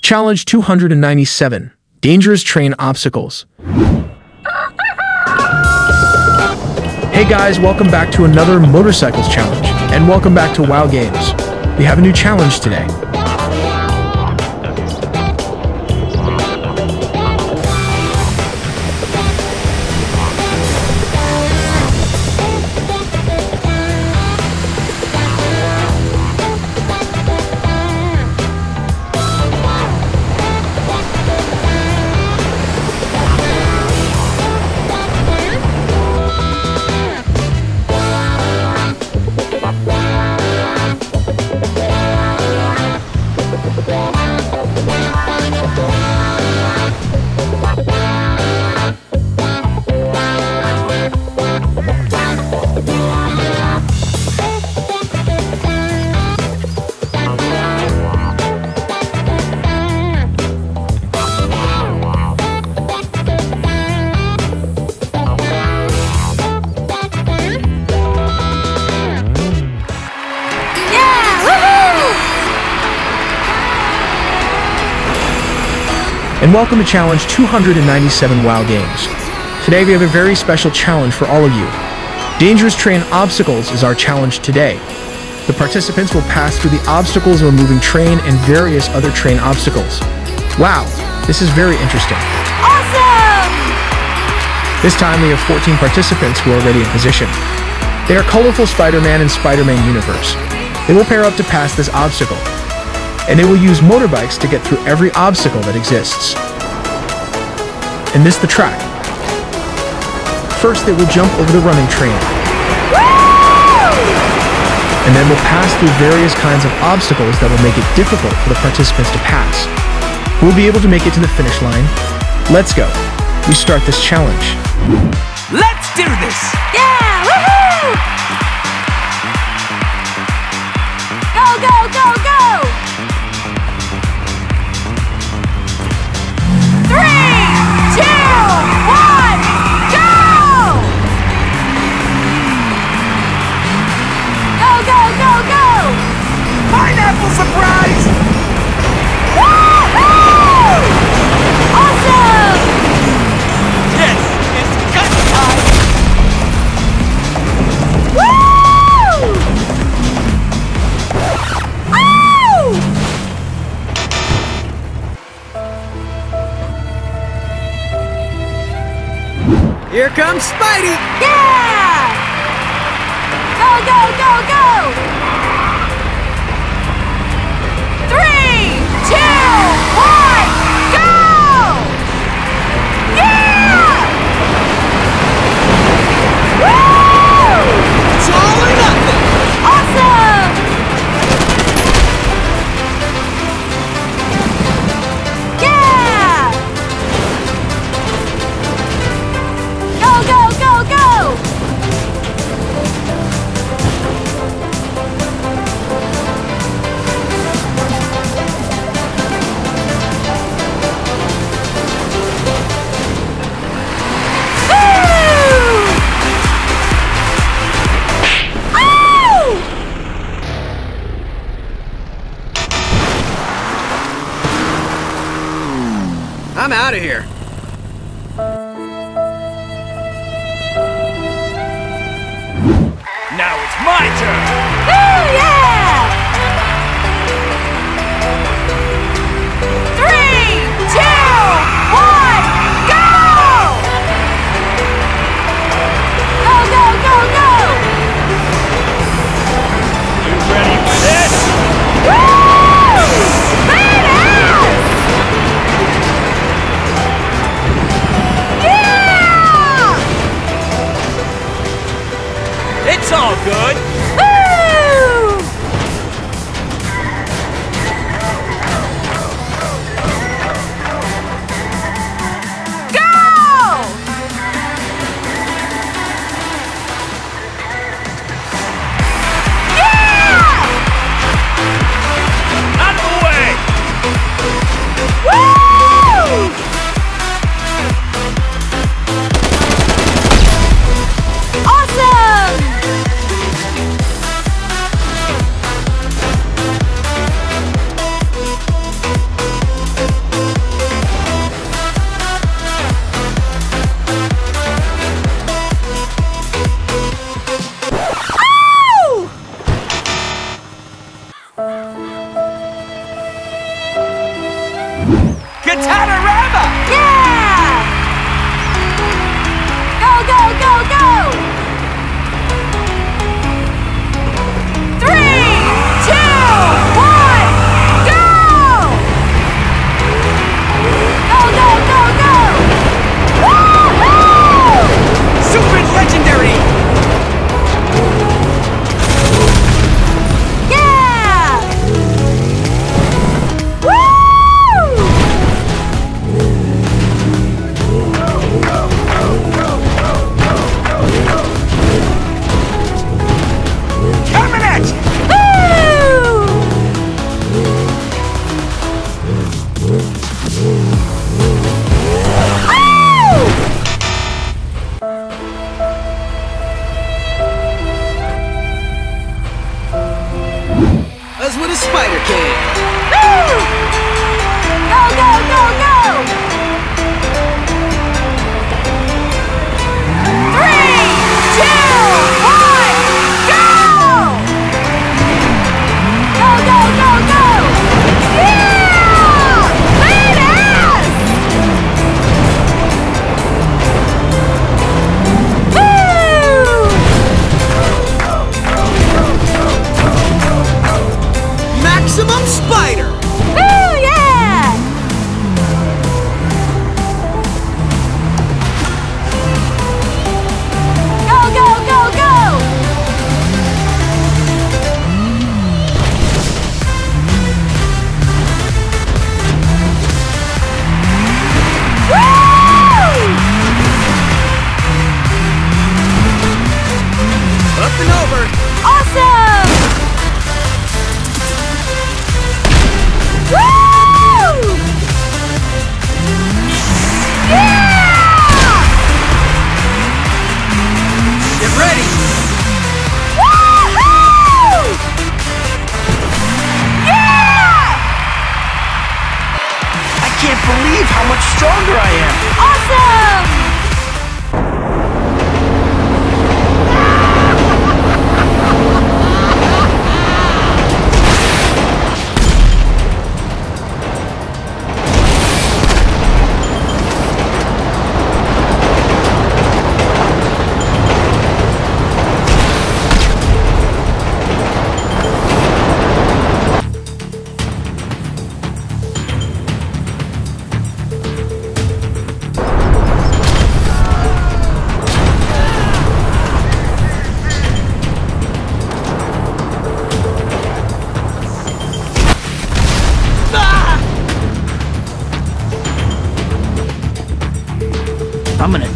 Challenge 297. Dangerous Train Obstacles. Hey guys, welcome back to another Motorcycles Challenge, and welcome back to WoW Games. We have a new challenge today. And welcome to Challenge 297 WoW Games. Today we have a very special challenge for all of you. Dangerous Train Obstacles is our challenge today. The participants will pass through the obstacles of a moving train and various other train obstacles. Wow, this is very interesting. Awesome! This time we have 14 participants who are already in position. They are colorful Spider-Man and Spider-Man universe. They will pair up to pass this obstacle, and they will use motorbikes to get through every obstacle that exists. And this the track. First, they will jump over the running train. Woo! And then will pass through various kinds of obstacles that will make it difficult for the participants to pass. We'll be able to make it to the finish line. Let's go. We start this challenge. Let's do this! Yeah! Woohoo! Go, go, go, go! Pineapple surprise! Woohoo! Awesome! This is good time! Woo! Oh! Here comes Spidey! Yeah! Go, go, go, go! I'm out of here. Now it's my turn. Woo, yeah! 3, 2, 1, go! Go, go, go, go! You ready for this? Woo! Badass! It's all good. Woo! Katanarama! Yeah! Go, go, go, go! 3, 2, 1, go! Go, go, go, go! Woo-hoo! Super legendary!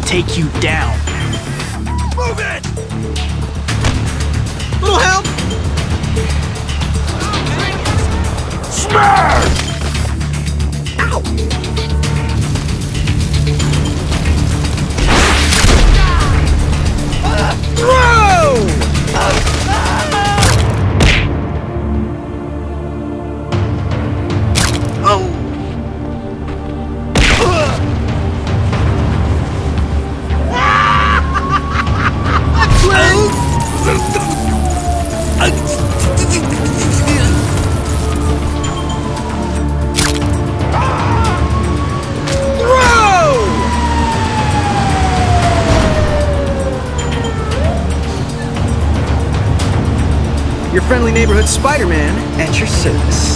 Take you down. Move it! Little help! Smash! Ow! Throw! Oh! Your friendly neighborhood Spider-Man at your service.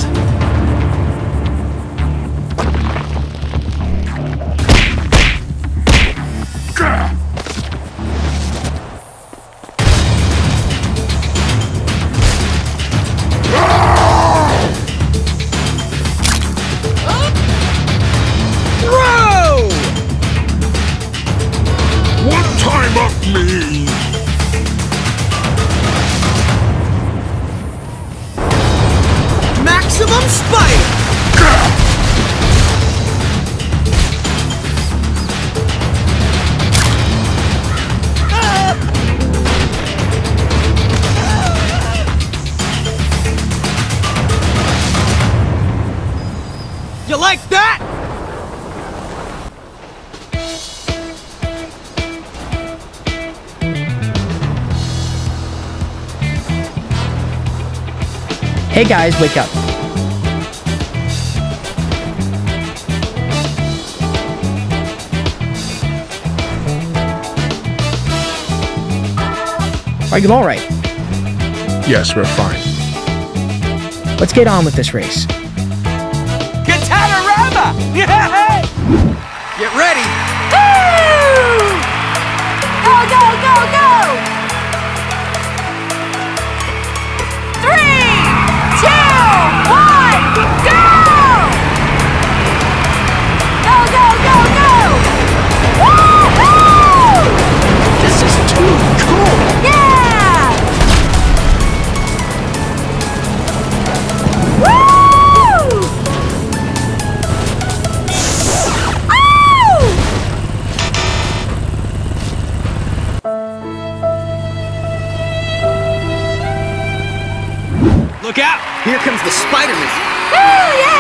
Hey guys, wake up. Are you all right? Yes, we're fine. Let's get on with this race. Katanarama! Yeah! Get ready! Woo! Go, go, go, go! 3, 2, 1, go! Go, go, go, go! Woo-hoo! This is too cool! Yeah! Woo! Oh! Look out! Here comes the Spiderman! Oh, yeah!